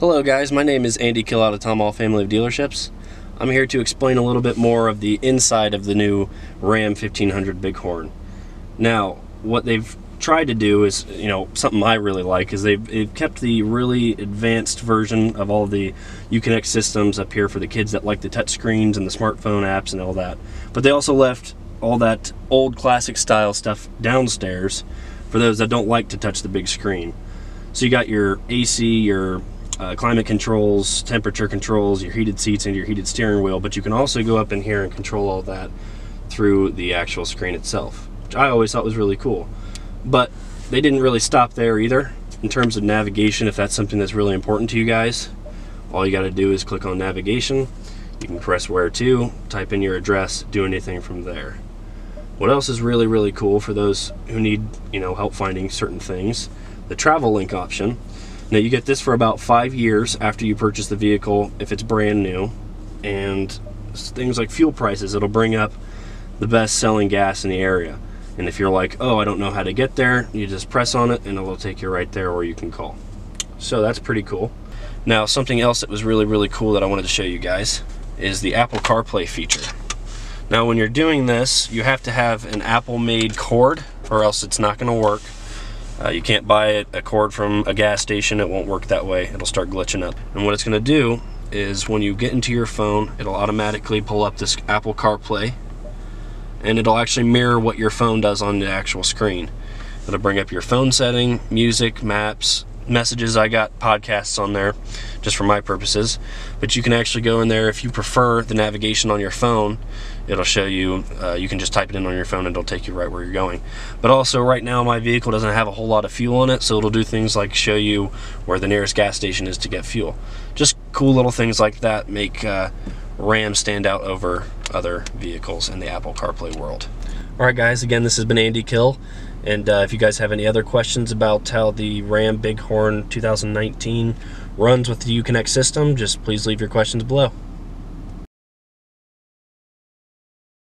Hello guys, my name is Andy Kill out of Tom Ahl Family of Dealerships. I'm here to explain a little bit more of the inside of the new Ram 1500 Bighorn. Now, what they've tried to do is, something I really like is they've kept the really advanced version of all the Uconnect systems up here for the kids that like the touch screens and the smartphone apps and all that. But they also left all that old classic style stuff downstairs for those that don't like to touch the big screen. So you got your AC, your climate controls, temperature controls, your heated seats, and your heated steering wheel, but you can also go up in here and control all that through the actual screen itself, which I always thought was really cool. But they didn't really stop there either. In terms of navigation, if that's something that's really important to you guys, all you got to do is click on navigation. You can press where to, type in your address, do anything from there. What else is really, really cool for those who need, help finding certain things? The Travel Link option. Now you get this for about 5 years after you purchase the vehicle if it's brand new, and things like fuel prices, it'll bring up the best selling gas in the area. And if you're like, oh, I don't know how to get there, you just press on it and it'll take you right there, or you can call. So that's pretty cool. Now something else that was really, really cool that I wanted to show you guys is the Apple CarPlay feature. Now when you're doing this, you have to have an Apple-made cord or else it's not going to work. You can't buy a cord from a gas station, it won't work that way, it'll start glitching up. And what it's going to do is when you get into your phone, it'll automatically pull up this Apple CarPlay, and it'll actually mirror what your phone does on the actual screen. It'll bring up your phone setting, music, maps, messages. I got podcasts on there just for my purposes, but you can actually go in there if you prefer the navigation on your phone. It'll show you, you can just type it in on your phone and it'll take you right where you're going. But also right now my vehicle doesn't have a whole lot of fuel in it, so it'll do things like show you where the nearest gas station is to get fuel. Just cool little things like that make Ram stand out over other vehicles in the Apple CarPlay world. Alright guys, again, this has been Andy Kill, and if you guys have any other questions about how the Ram Bighorn 2019 runs with the Uconnect system, just please leave your questions below.